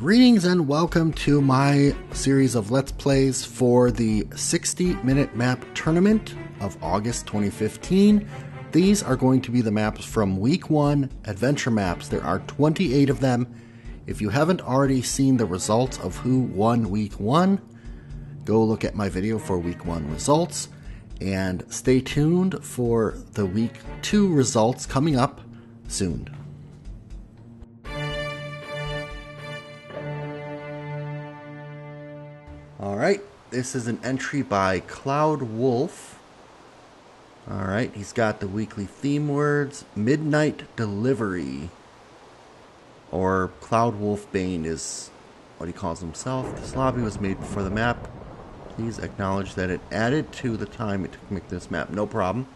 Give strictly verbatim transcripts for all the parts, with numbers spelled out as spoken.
Greetings and welcome to my series of Let's Plays for the sixty minute map tournament of August twenty fifteen. These are going to be the maps from week one adventure maps. There are twenty-eight of them. If you haven't already seen the results of who won week one, go look at my video for week one results and stay tuned for the week two results coming up soon. Alright, this is an entry by Cloud Wolf. Alright, he's got the weekly theme words. Midnight Delivery. Or Cloud Wolf Bane is what he calls himself. This lobby was made before the map. Please acknowledge that it added to the time it took to make this map. No problem.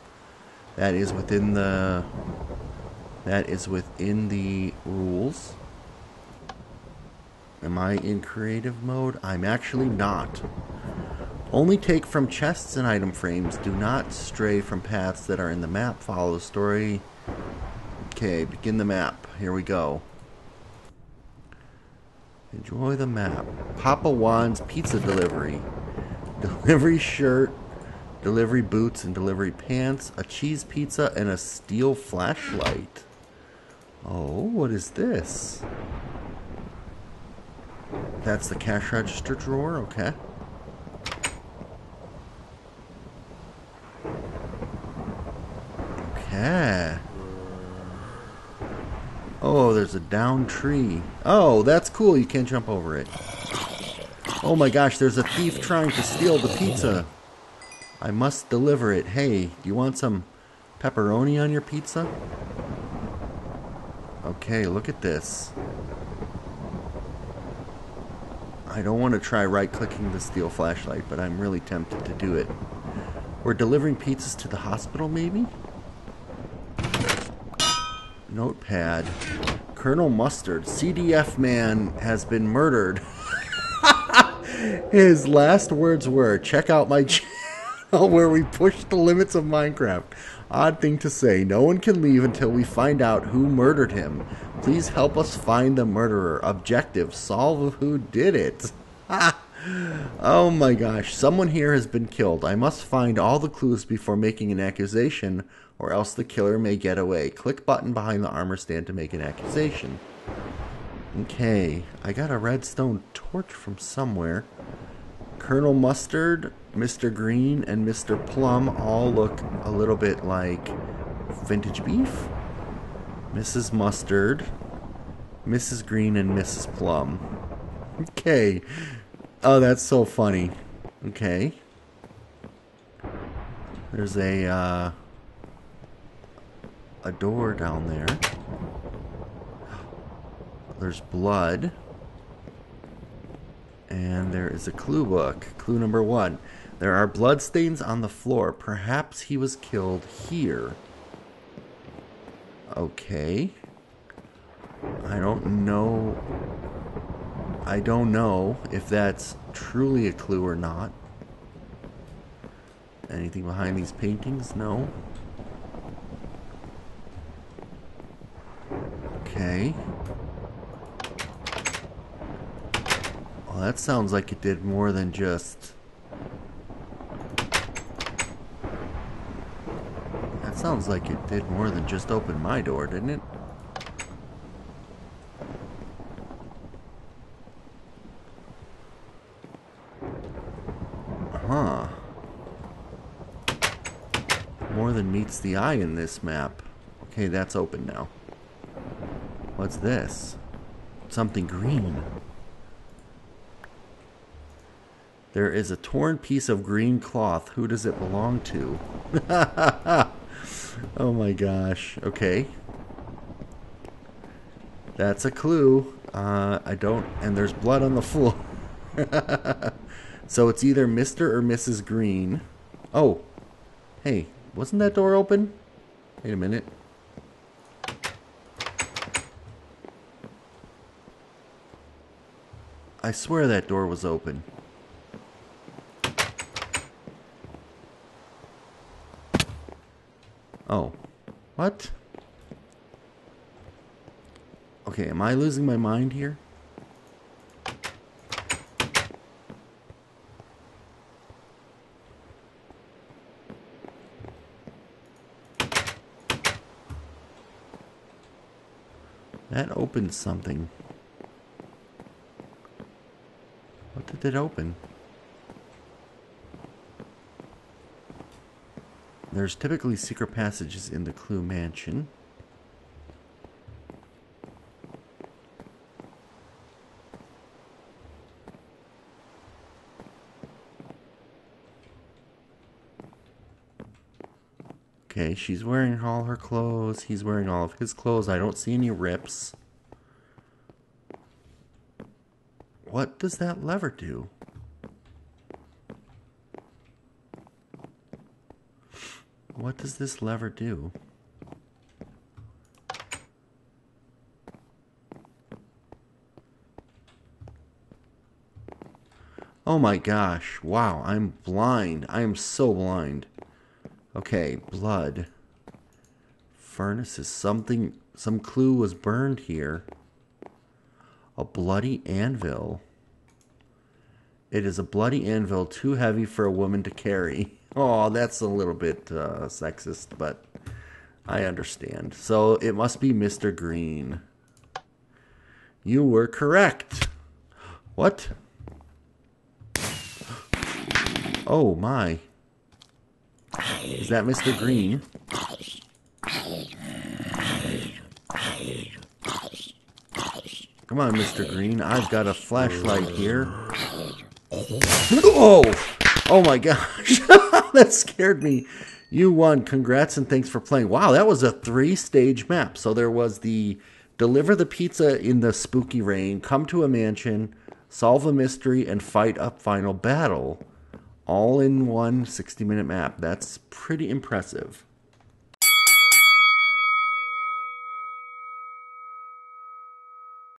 That is within the... That is within the rules. Am I in creative mode? I'm actually not. Only take from chests and item frames. Do not stray from paths that are in the map. Follow the story. Okay, begin the map. Here we go. Enjoy the map. Papa Juan's Pizza Delivery. Delivery shirt, delivery boots, and delivery pants. A cheese pizza and a steel flashlight. Oh, what is this? That's the cash register drawer, okay. Okay. Oh, there's a downed tree. Oh, that's cool, you can't jump over it. Oh my gosh, there's a thief trying to steal the pizza. I must deliver it. Hey, do you want some pepperoni on your pizza? Okay, look at this. I don't want to try right-clicking the steel flashlight, but I'm really tempted to do it. We're delivering pizzas to the hospital, maybe? Notepad. Colonel Mustard, C D F man, has been murdered. His last words were, check out my channel where we push the limits of Minecraft. Odd thing to say. No one can leave until we find out who murdered him. Please help us find the murderer. Objective, solve who did it. Oh my gosh, someone here has been killed. I must find all the clues before making an accusation, or else the killer may get away. Click button behind the armor stand to make an accusation. Okay, I got a redstone torch from somewhere. Colonel Mustard, Mister Green, and Mister Plum all look a little bit like vintage beef. Missus Mustard, Missus Green, and Missus Plum. Okay. Oh, that's so funny. Okay. There's a, uh... a door down there. There's blood. And there is a clue book. Clue number one. There are bloodstains on the floor. Perhaps he was killed here. Okay. I don't know. I don't know if that's truly a clue or not. Anything behind these paintings? No. Okay. Well, that sounds like it did more than just... Sounds like it did more than just open my door, didn't it? Huh. More than meets the eye in this map. Okay, that's open now. What's this? Something green. There is a torn piece of green cloth. Who does it belong to? Ha ha ha! Oh my gosh. Okay. That's a clue. Uh, I don't... And there's blood on the floor. So it's either Mister or Missus Green. Oh. Hey. Wasn't that door open? Wait a minute. I swear that door was open. Oh, what? Okay, am I losing my mind here? That opened something. What did it open? There's typically secret passages in the Clue Mansion. Okay, she's wearing all her clothes. He's wearing all of his clothes. I don't see any rips. What does that lever do? What does this lever do? Oh my gosh. Wow, I'm blind. I am so blind. Okay, blood. Furnaces. Something, some clue was burned here. A bloody anvil. It is a bloody anvil too heavy for a woman to carry. Oh, that's a little bit uh, sexist, but I understand. So it must be Mister Green. You were correct. What? Oh my. Is that Mister Green? Come on, Mister Green. I've got a flashlight here. Oh! Oh my gosh. That scared me. You won. Congrats and thanks for playing. Wow, that was a three-stage map. So there was the deliver the pizza in the spooky rain, come to a mansion, solve a mystery, and fight a final battle. All in one sixty-minute map. That's pretty impressive.